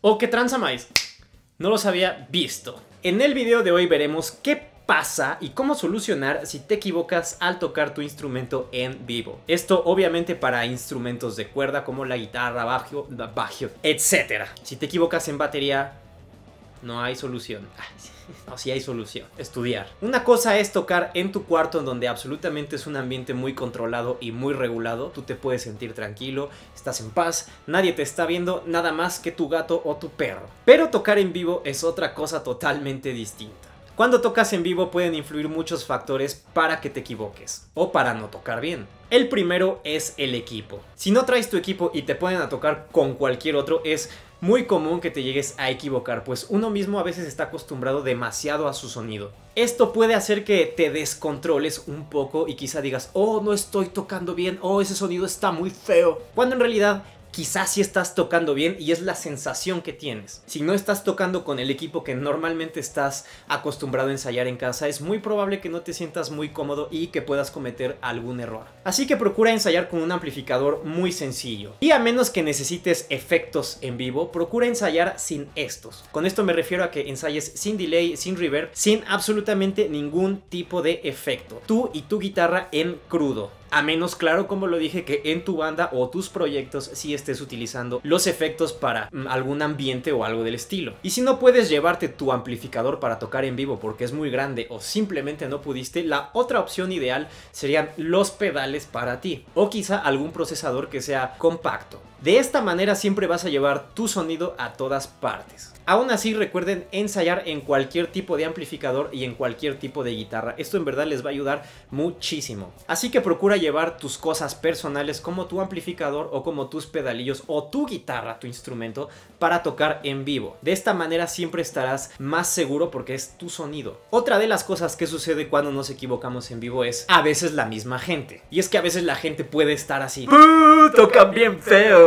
O qué tranza más, no los había visto. En el video de hoy veremos qué pasa y cómo solucionar si te equivocas al tocar tu instrumento en vivo. Esto obviamente para instrumentos de cuerda como la guitarra, bajo, etc. Si te equivocas en batería, no hay solución. No, sí hay solución. Estudiar. Una cosa es tocar en tu cuarto, en donde absolutamente es un ambiente muy controlado y muy regulado. Tú te puedes sentir tranquilo, estás en paz, nadie te está viendo, nada más que tu gato o tu perro. Pero tocar en vivo es otra cosa totalmente distinta. Cuando tocas en vivo pueden influir muchos factores para que te equivoques o para no tocar bien. El primero es el equipo. Si no traes tu equipo y te ponen a tocar con cualquier otro, es muy común que te llegues a equivocar, pues uno mismo a veces está acostumbrado demasiado a su sonido. Esto puede hacer que te descontroles un poco y quizá digas, oh, no estoy tocando bien, oh, ese sonido está muy feo, cuando en realidad quizás sí estás tocando bien y es la sensación que tienes. Si no estás tocando con el equipo que normalmente estás acostumbrado a ensayar en casa, es muy probable que no te sientas muy cómodo y que puedas cometer algún error. Así que procura ensayar con un amplificador muy sencillo. Y a menos que necesites efectos en vivo, procura ensayar sin estos. Con esto me refiero a que ensayes sin delay, sin reverb, sin absolutamente ningún tipo de efecto. Tú y tu guitarra en crudo. A menos, claro, como lo dije, que en tu banda o tus proyectos sí estés utilizando los efectos para algún ambiente o algo del estilo. Y si no puedes llevarte tu amplificador para tocar en vivo porque es muy grande o simplemente no pudiste, la otra opción ideal serían los pedales para ti o quizá algún procesador que sea compacto. De esta manera siempre vas a llevar tu sonido a todas partes. Aún así, recuerden ensayar en cualquier tipo de amplificador y en cualquier tipo de guitarra. Esto en verdad les va a ayudar muchísimo. Así que procura llevar tus cosas personales como tu amplificador o como tus pedalillos o tu guitarra, tu instrumento, para tocar en vivo. De esta manera siempre estarás más seguro porque es tu sonido. Otra de las cosas que sucede cuando nos equivocamos en vivo es a veces la misma gente. Y es que a veces la gente puede estar así. Tocan bien feo.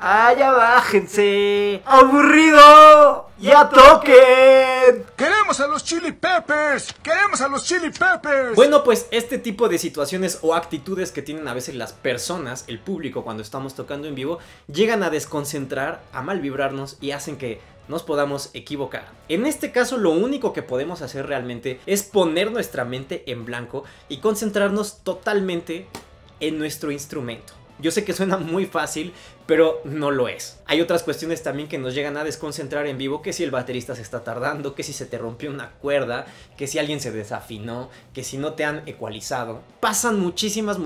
¡Allá bájense! ¡Aburrido! ¡Ya toquen! ¡Queremos a los Chili Peppers! ¡Queremos a los Chili Peppers! Bueno, pues este tipo de situaciones o actitudes que tienen a veces las personas, el público, cuando estamos tocando en vivo, llegan a desconcentrar, a mal vibrarnos y hacen que nos podamos equivocar. En este caso, lo único que podemos hacer realmente es poner nuestra mente en blanco y concentrarnos totalmente en nuestro instrumento. Yo sé que suena muy fácil, pero no lo es. Hay otras cuestiones también que nos llegan a desconcentrar en vivo, que si el baterista se está tardando, que si se te rompió una cuerda, que si alguien se desafinó, que si no te han ecualizado. Pasan muchísimas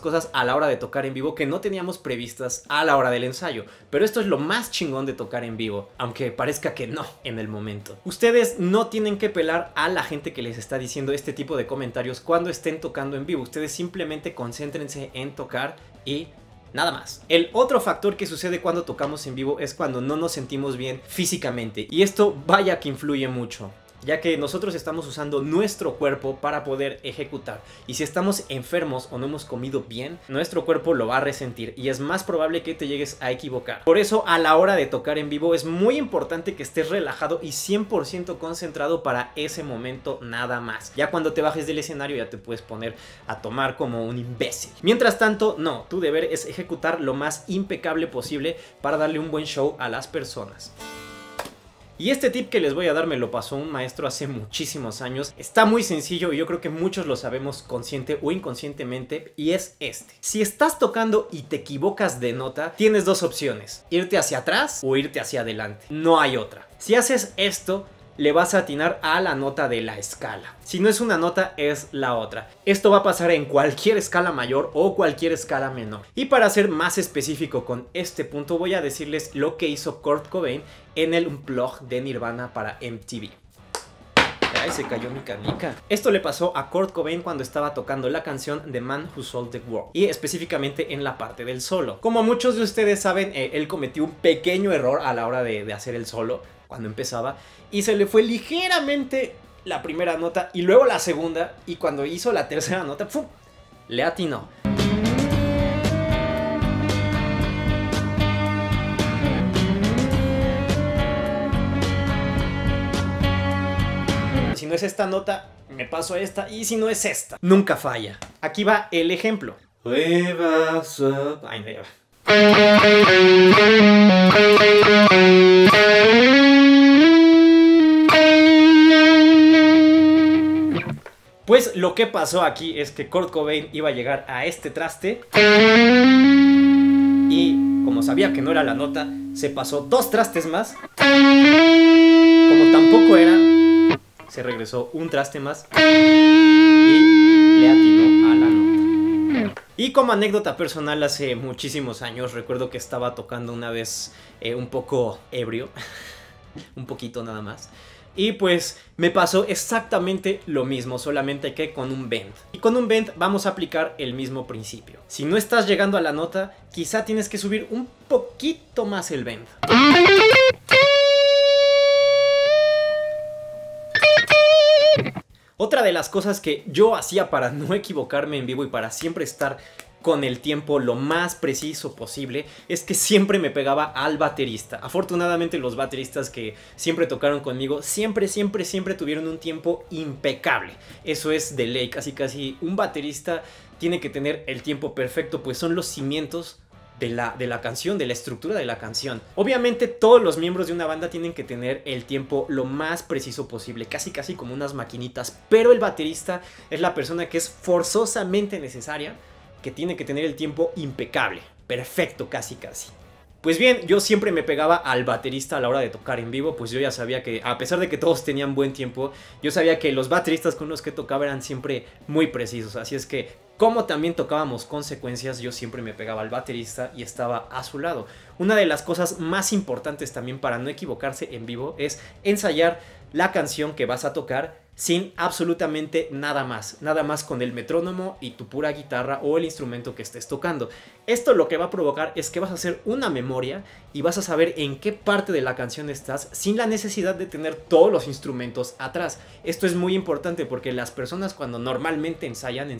cosas a la hora de tocar en vivo que no teníamos previstas a la hora del ensayo. Pero esto es lo más chingón de tocar en vivo, aunque parezca que no en el momento. Ustedes no tienen que pelar a la gente que les está diciendo este tipo de comentarios cuando estén tocando en vivo. Ustedes simplemente concéntrense en tocar y nada más. El otro factor que sucede cuando tocamos en vivo es cuando no nos sentimos bien físicamente. Y esto vaya que influye mucho, ya que nosotros estamos usando nuestro cuerpo para poder ejecutar. Y si estamos enfermos o no hemos comido bien, nuestro cuerpo lo va a resentir y es más probable que te llegues a equivocar. Por eso, a la hora de tocar en vivo es muy importante que estés relajado y 100% concentrado para ese momento nada más. Ya cuando te bajes del escenario ya te puedes poner a tomar como un imbécil. Mientras tanto, no, tu deber es ejecutar lo más impecable posible para darle un buen show a las personas. Y este tip que les voy a dar me lo pasó un maestro hace muchísimos años. Está muy sencillo y yo creo que muchos lo sabemos consciente o inconscientemente, y es este. Si estás tocando y te equivocas de nota, tienes dos opciones: irte hacia atrás o irte hacia adelante. No hay otra. Si haces esto, le vas a atinar a la nota de la escala. Si no es una nota, es la otra. Esto va a pasar en cualquier escala mayor o cualquier escala menor. Y para ser más específico con este punto, voy a decirles lo que hizo Kurt Cobain en el Unplugged de Nirvana para MTV. Ay, se cayó mi canica. Esto le pasó a Kurt Cobain cuando estaba tocando la canción The Man Who Sold The World, y específicamente en la parte del solo. Como muchos de ustedes saben, él cometió un pequeño error a la hora de hacer el solo cuando empezaba, y se le fue ligeramente la primera nota y luego la segunda, y cuando hizo la tercera nota, ¡pum!, le atinó. Si no es esta nota, me paso a esta, y si no es esta, nunca falla. Aquí va el ejemplo. Ay, no, ya va. Pues lo que pasó aquí es que Kurt Cobain iba a llegar a este traste y como sabía que no era la nota, se pasó dos trastes más. Como tampoco era, se regresó un traste más y le atinó a la nota. Y como anécdota personal, hace muchísimos años recuerdo que estaba tocando una vez un poco ebrio, un poquito nada más. Y pues me pasó exactamente lo mismo, solamente que con un bend. Y con un bend vamos a aplicar el mismo principio. Si no estás llegando a la nota, quizá tienes que subir un poquito más el bend. Otra de las cosas que yo hacía para no equivocarme en vivo y para siempre estar con el tiempo lo más preciso posible, es que siempre me pegaba al baterista. Afortunadamente los bateristas que siempre tocaron conmigo siempre tuvieron un tiempo impecable. Eso es de ley, casi un baterista tiene que tener el tiempo perfecto, pues son los cimientos de la canción, de la estructura de la canción. Obviamente todos los miembros de una banda tienen que tener el tiempo lo más preciso posible, casi como unas maquinitas, pero el baterista es la persona que es forzosamente necesaria, que tiene que tener el tiempo impecable, perfecto, casi. Pues bien, yo siempre me pegaba al baterista a la hora de tocar en vivo, pues yo ya sabía que, a pesar de que todos tenían buen tiempo, yo sabía que los bateristas con los que tocaba eran siempre muy precisos, así es que, como también tocábamos consecuencias, yo siempre me pegaba al baterista y estaba a su lado. Una de las cosas más importantes también para no equivocarse en vivo es ensayar la canción que vas a tocar sin absolutamente nada más con el metrónomo y tu pura guitarra o el instrumento que estés tocando. Esto lo que va a provocar es que vas a hacer una memoria y vas a saber en qué parte de la canción estás sin la necesidad de tener todos los instrumentos atrás. Esto es muy importante porque las personas cuando normalmente ensayan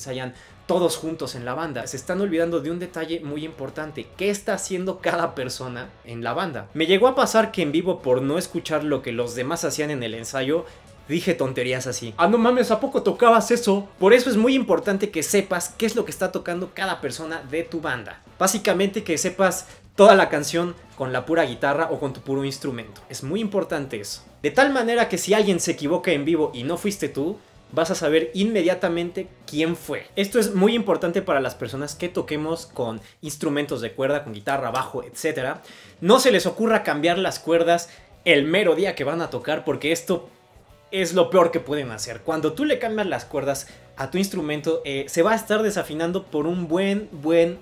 todos juntos en la banda. Se están olvidando de un detalle muy importante: ¿qué está haciendo cada persona en la banda? Me llegó a pasar que en vivo, por no escuchar lo que los demás hacían en el ensayo, dije tonterías así. Ah, no mames, ¿a poco tocabas eso? Por eso es muy importante que sepas qué es lo que está tocando cada persona de tu banda. Básicamente que sepas toda la canción con la pura guitarra o con tu puro instrumento. Es muy importante eso. De tal manera que si alguien se equivoca en vivo y no fuiste tú, vas a saber inmediatamente quién fue. Esto es muy importante para las personas que toquemos con instrumentos de cuerda, con guitarra, bajo, etc. No se les ocurra cambiar las cuerdas el mero día que van a tocar, porque esto es lo peor que pueden hacer. Cuando tú le cambias las cuerdas a tu instrumento, se va a estar desafinando por un buen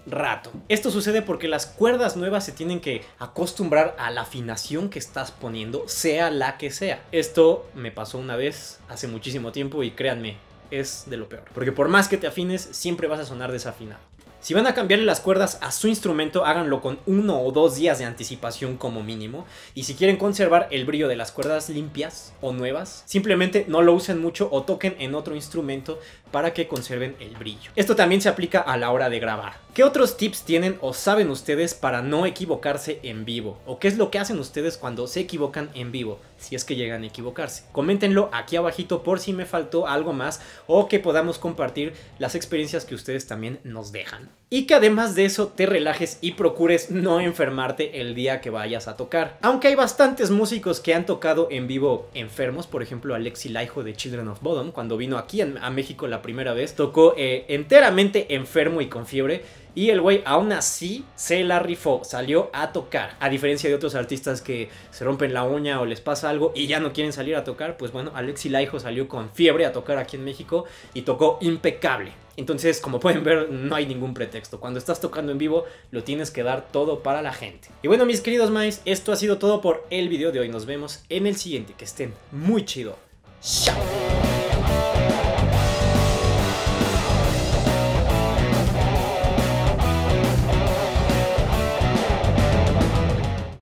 rato. Esto sucede porque las cuerdas nuevas se tienen que acostumbrar a la afinación que estás poniendo, sea la que sea. Esto me pasó una vez hace muchísimo tiempo y créanme, es de lo peor. Porque por más que te afines, siempre vas a sonar desafinado. Si van a cambiarle las cuerdas a su instrumento, háganlo con 1 o 2 días de anticipación como mínimo. Y si quieren conservar el brillo de las cuerdas limpias o nuevas, simplemente no lo usen mucho o toquen en otro instrumento para que conserven el brillo. Esto también se aplica a la hora de grabar. ¿Qué otros tips tienen o saben ustedes para no equivocarse en vivo? ¿O qué es lo que hacen ustedes cuando se equivocan en vivo? Si es que llegan a equivocarse. Coméntenlo aquí abajito por si me faltó algo más o que podamos compartir las experiencias que ustedes también nos dejan. Y que además de eso te relajes y procures no enfermarte el día que vayas a tocar. Aunque hay bastantes músicos que han tocado en vivo enfermos, por ejemplo Alexi Laiho de Children of Bodom, cuando vino aquí a México la primera vez, tocó enteramente enfermo y con fiebre. Y el güey aún así se la rifó, salió a tocar. A diferencia de otros artistas que se rompen la uña o les pasa algo y ya no quieren salir a tocar, pues bueno, Alexi Laiho salió con fiebre a tocar aquí en México y tocó impecable. Entonces, como pueden ver, no hay ningún pretexto. Cuando estás tocando en vivo, lo tienes que dar todo para la gente. Y bueno, mis queridos maes, esto ha sido todo por el video de hoy. Nos vemos en el siguiente. Que estén muy chido. ¡Chao!